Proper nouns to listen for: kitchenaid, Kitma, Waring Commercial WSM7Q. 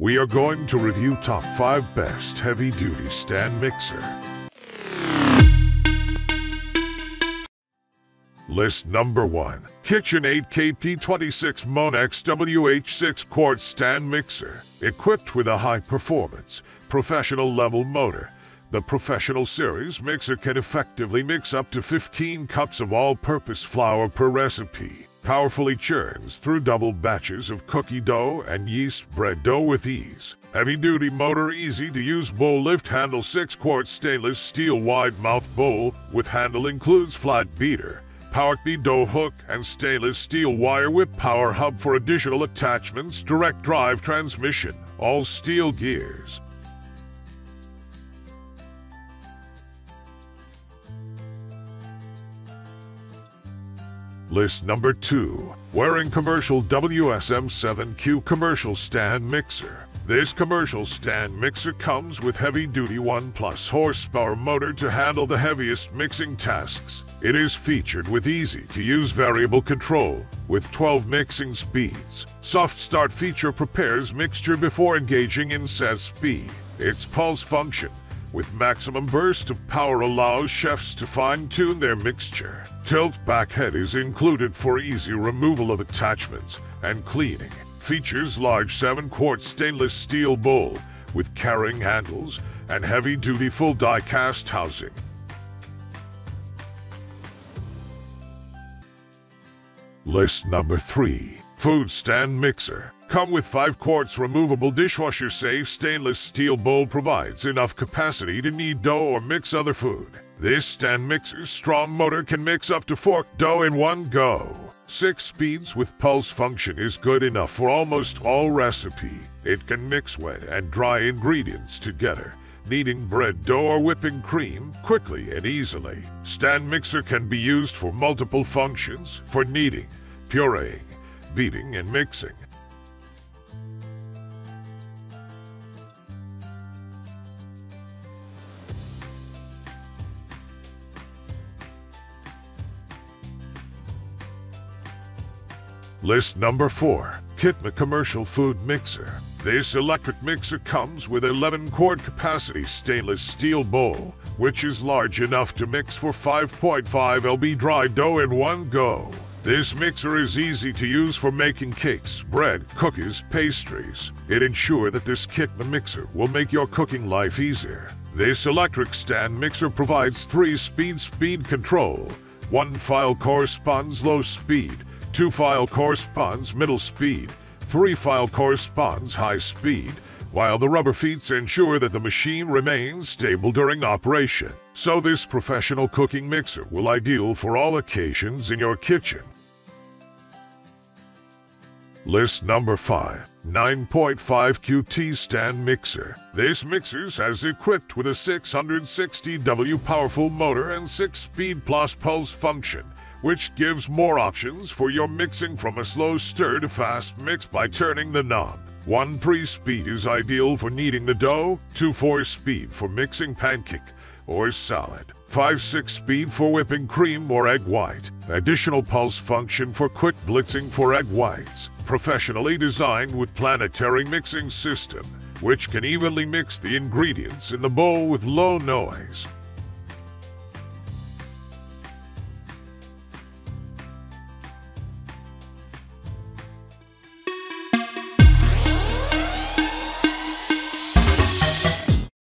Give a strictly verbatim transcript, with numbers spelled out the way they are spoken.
We are going to review top five best heavy-duty stand mixer. List number one, KitchenAid K P twenty-six Monax W H six quart stand mixer. Equipped with a high-performance, professional-level motor, the Professional Series mixer can effectively mix up to fifteen cups of all-purpose flour per recipe. Powerfully churns through double batches of cookie dough and yeast bread dough with ease. Heavy-duty motor, easy-to-use bowl lift handle, six-quart stainless steel wide-mouth bowl with handle includes flat beater, power bead dough hook, and stainless steel wire whip power hub for additional attachments. Direct drive transmission, all steel gears. List number two, Waring Commercial W S M seven Q Commercial Stand Mixer. This commercial stand mixer comes with heavy-duty one plus horsepower motor to handle the heaviest mixing tasks. It is featured with easy-to-use variable control, with twelve mixing speeds. Soft start feature prepares mixture before engaging in set speed. Its pulse function, with maximum burst of power, allows chefs to fine-tune their mixture. Tilt back head is included for easy removal of attachments and cleaning. Features large seven-quart stainless steel bowl with carrying handles and heavy-duty full die cast housing. List number three, Food Stand Mixer. Come with five quarts removable dishwasher safe stainless steel bowl provides enough capacity to knead dough or mix other food. This stand mixer's strong motor can mix up to forked dough in one go. Six speeds with pulse function is good enough for almost all recipe. It can mix wet and dry ingredients together, kneading bread dough or whipping cream quickly and easily. Stand mixer can be used for multiple functions, for kneading, pureeing, beating, and mixing. List number four, Kitma Commercial Food Mixer. This electric mixer comes with eleven-quart capacity stainless steel bowl, which is large enough to mix for five point five pounds dry dough in one go. This mixer is easy to use for making cakes, bread, cookies, pastries. It ensures that this Kitma mixer will make your cooking life easier. This electric stand mixer provides three-speed speed control. One file corresponds low speed, two file corresponds middle speed, three file corresponds high speed, while the rubber feet ensure that the machine remains stable during operation. So this professional cooking mixer will ideal for all occasions in your kitchen. List number five, nine point five Q T Stand Mixer. This mixer is equipped with a six hundred sixty watt powerful motor and six-speed plus pulse function, which gives more options for your mixing from a slow stir to fast mix by turning the knob. one three-speed is ideal for kneading the dough, two four-speed for mixing pancake or salad, five six-speed for whipping cream or egg white. Additional pulse function for quick blitzing for egg whites. Professionally designed with planetary mixing system, which can evenly mix the ingredients in the bowl with low noise.